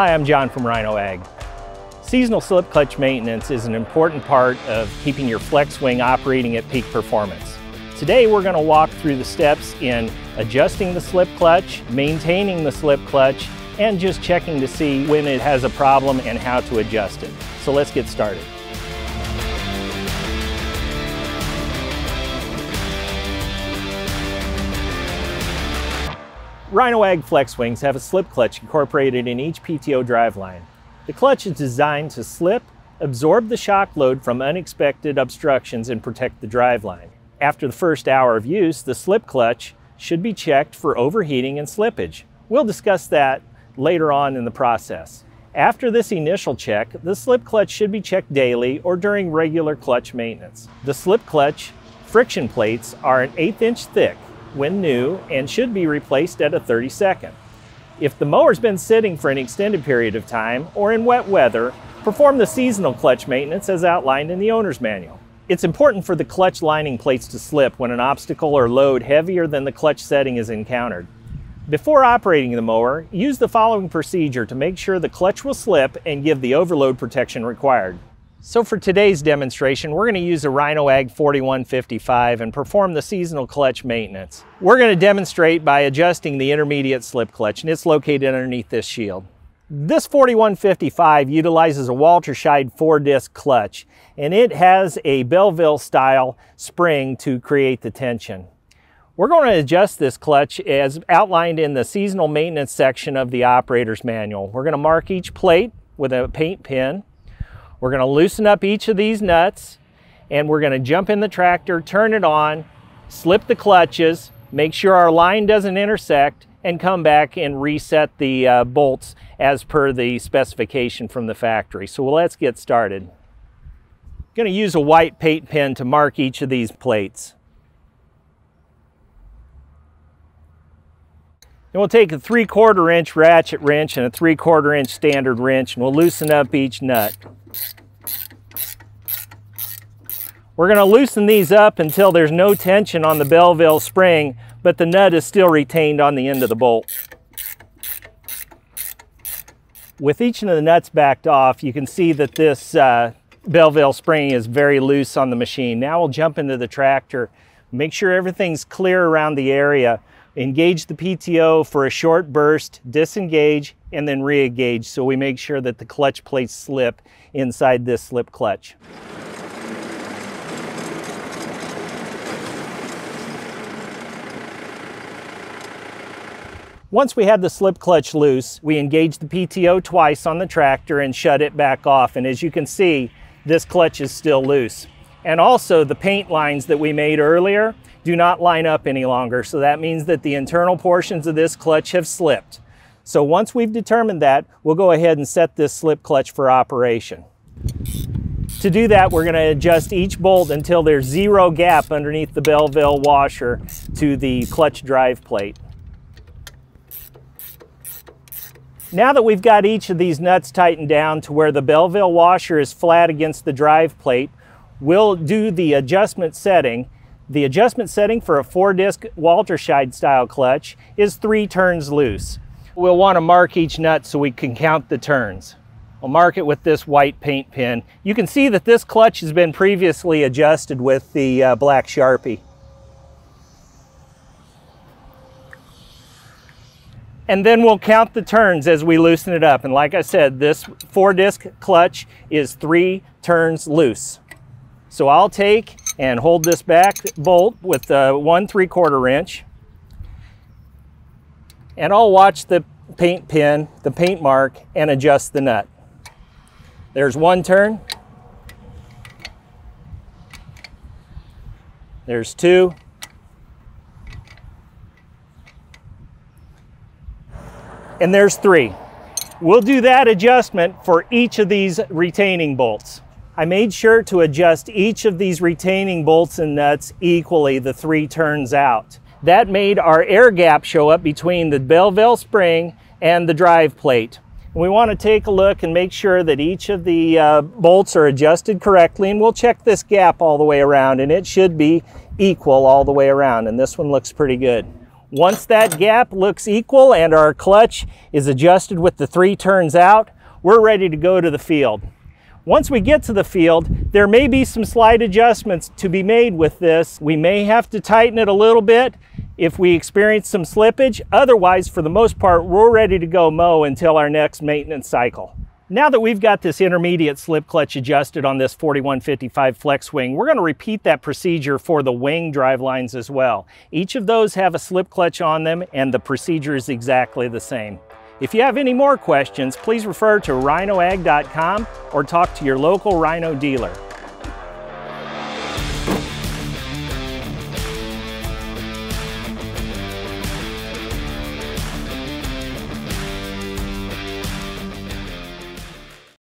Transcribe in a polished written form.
Hi, I'm John from Rhino Ag. Seasonal slip clutch maintenance is an important part of keeping your FlexWing operating at peak performance. Today we're going to walk through the steps in adjusting the slip clutch, maintaining the slip clutch, and just checking to see when it has a problem and how to adjust it. So let's get started. Rhino Ag FlexWings have a slip clutch incorporated in each PTO driveline. The clutch is designed to slip, absorb the shock load from unexpected obstructions, and protect the driveline. After the first hour of use, the slip clutch should be checked for overheating and slippage. We'll discuss that later on in the process. After this initial check, the slip clutch should be checked daily or during regular clutch maintenance. The slip clutch friction plates are an 1/8 inch thick when new and should be replaced at a 32nd. If the mower's been sitting for an extended period of time or in wet weather, perform the seasonal clutch maintenance as outlined in the owner's manual. It's important for the clutch lining plates to slip when an obstacle or load heavier than the clutch setting is encountered. Before operating the mower, use the following procedure to make sure the clutch will slip and give the overload protection required. So for today's demonstration, we're going to use a Rhino Ag 4155 and perform the seasonal clutch maintenance. We're going to demonstrate by adjusting the intermediate slip clutch, and it's located underneath this shield. This 4155 utilizes a Walterscheid 4-disc clutch, and it has a Belleville style spring to create the tension. We're going to adjust this clutch as outlined in the seasonal maintenance section of the operator's manual. We're going to mark each plate with a paint pin. We're going to loosen up each of these nuts, and we're going to jump in the tractor, turn it on, slip the clutches, make sure our line doesn't intersect, and come back and reset the bolts as per the specification from the factory. So let's get started. I'm going to use a white paint pen to mark each of these plates. And we'll take a 3/4 inch ratchet wrench and a 3/4 inch standard wrench, and we'll loosen up each nut. We're going to loosen these up until there's no tension on the Belleville spring, but the nut is still retained on the end of the bolt. With each of the nuts backed off, you can see that this Belleville spring is very loose on the machine. Now we'll jump into the tractor, make sure everything's clear around the area. Engage the PTO for a short burst, disengage, and then re-engage so we make sure that the clutch plates slip inside this slip clutch. Once we had the slip clutch loose, we engaged the PTO twice on the tractor and shut it back off. And as you can see, this clutch is still loose. And also the paint lines that we made earlier do not line up any longer. So that means that the internal portions of this clutch have slipped. So once we've determined that, we'll go ahead and set this slip clutch for operation. To do that, we're going to adjust each bolt until there's zero gap underneath the Belleville washer to the clutch drive plate. Now that we've got each of these nuts tightened down to where the Belleville washer is flat against the drive plate, we'll do the adjustment setting. The adjustment setting for a 4-disc Walterscheid style clutch is 3 turns loose. We'll want to mark each nut so we can count the turns. We'll mark it with this white paint pen. You can see that this clutch has been previously adjusted with the black Sharpie. And then we'll count the turns as we loosen it up. And like I said, this 4-disc clutch is 3 turns loose. So I'll take and hold this back bolt with the 1 3/4 inch. And I'll watch the paint pin, the paint mark, and adjust the nut. There's 1 turn. There's 2. And there's 3. We'll do that adjustment for each of these retaining bolts. I made sure to adjust each of these retaining bolts and nuts equally the 3 turns out. That made our air gap show up between the Belleville spring and the drive plate. We want to take a look and make sure that each of the bolts are adjusted correctly, and we'll check this gap all the way around, and it should be equal all the way around, and this one looks pretty good. Once that gap looks equal and our clutch is adjusted with the 3 turns out, we're ready to go to the field. Once we get to the field, there may be some slight adjustments to be made with this. We may have to tighten it a little bit if we experience some slippage. Otherwise, for the most part, we're ready to go mow until our next maintenance cycle. Now that we've got this intermediate slip clutch adjusted on this 4155 FlexWing, we're going to repeat that procedure for the wing drive lines as well. Each of those have a slip clutch on them, and the procedure is exactly the same. If you have any more questions, please refer to rhinoag.com or talk to your local Rhino dealer.